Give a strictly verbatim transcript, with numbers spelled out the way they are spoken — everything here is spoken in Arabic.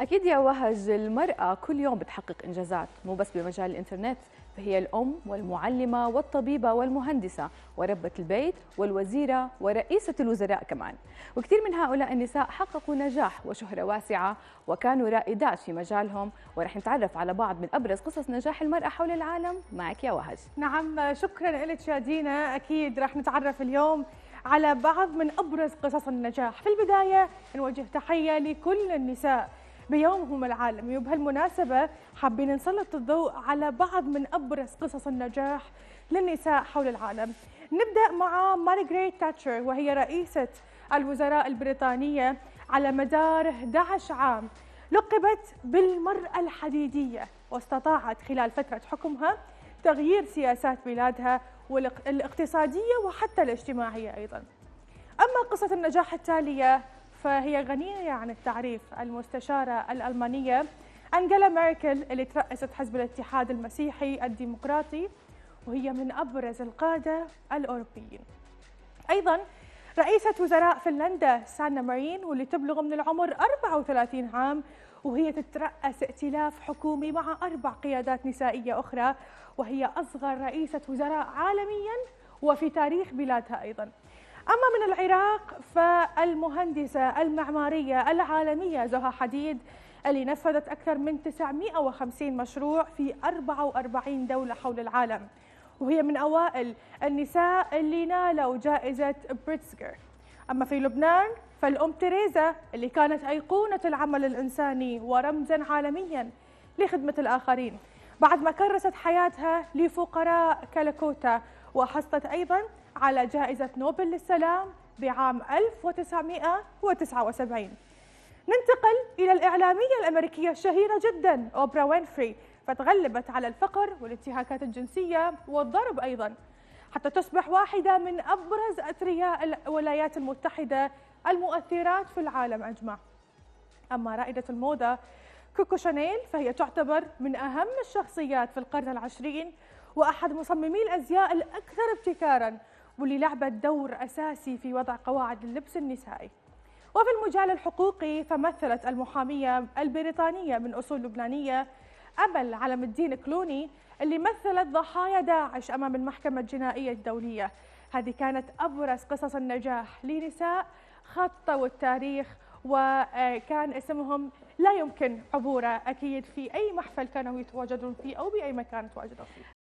أكيد يا وهج، المرأة كل يوم بتحقق إنجازات مو بس بمجال الإنترنت، فهي الأم والمعلمة والطبيبة والمهندسة وربة البيت والوزيرة ورئيسة الوزراء كمان. وكثير من هؤلاء النساء حققوا نجاح وشهرة واسعة وكانوا رائدات في مجالهم، ورح نتعرف على بعض من أبرز قصص نجاح المرأة حول العالم. معك يا وهج. نعم، شكرا لك شادينا. أكيد رح نتعرف اليوم على بعض من أبرز قصص النجاح. في البداية نوجه تحية لكل النساء بيومهم العالمي، وبهالمناسبة حابين نسلط الضوء على بعض من أبرز قصص النجاح للنساء حول العالم. نبدأ مع مارغريت تاتشر، وهي رئيسة الوزراء البريطانية على مدار أحد عشر عام. لقبت بالمرأة الحديدية، واستطاعت خلال فترة حكمها تغيير سياسات بلادها والاقتصادية وحتى الاجتماعية أيضا. أما قصة النجاح التالية فهي غنية عن التعريف. المستشارة الألمانية أنجلا ميركل اللي ترأست حزب الاتحاد المسيحي الديمقراطي، وهي من أبرز القادة الأوروبيين. أيضا رئيسة وزراء فنلندا سانا مارين، واللي تبلغ من العمر أربعة وثلاثين عام، وهي تترأس ائتلاف حكومي مع أربع قيادات نسائية أخرى، وهي أصغر رئيسة وزراء عالميا وفي تاريخ بلادها أيضا. أما من العراق فالمهندسة المعمارية العالمية زها حديد اللي نفذت أكثر من تسعمئة وخمسين مشروع في أربعة وأربعين دولة حول العالم، وهي من أوائل النساء اللي نالوا جائزة بريتزكر. أما في لبنان فالأم تريزا اللي كانت أيقونة العمل الإنساني ورمزاً عالمياً لخدمة الآخرين، بعد ما كرست حياتها لفقراء كالكوتا، وحصلت أيضاً على جائزة نوبل للسلام بعام ألف وتسعمئة وتسعة وسبعين. ننتقل إلى الإعلامية الأمريكية الشهيرة جداً أوبرا وينفري، فتغلبت على الفقر والانتهاكات الجنسية والضرب أيضاً، حتى تصبح واحدة من أبرز أثرياء الولايات المتحدة المؤثرات في العالم أجمع. أما رائدة الموضة كوكو شانيل فهي تعتبر من أهم الشخصيات في القرن العشرين، وأحد مصممي الأزياء الأكثر ابتكاراً، واللي لعبت دور أساسي في وضع قواعد اللبس النسائي. وفي المجال الحقوقي فمثلت المحامية البريطانية من أصول لبنانية أمل علامدين كلوني، اللي مثلت ضحايا داعش أمام المحكمة الجنائية الدولية. هذه كانت أبرز قصص النجاح لنساء خطوا التاريخ وكان اسمهم لا يمكن عبوره، اكيد في اي محفل كانوا يتواجدون فيه او باي مكان تواجدوا فيه.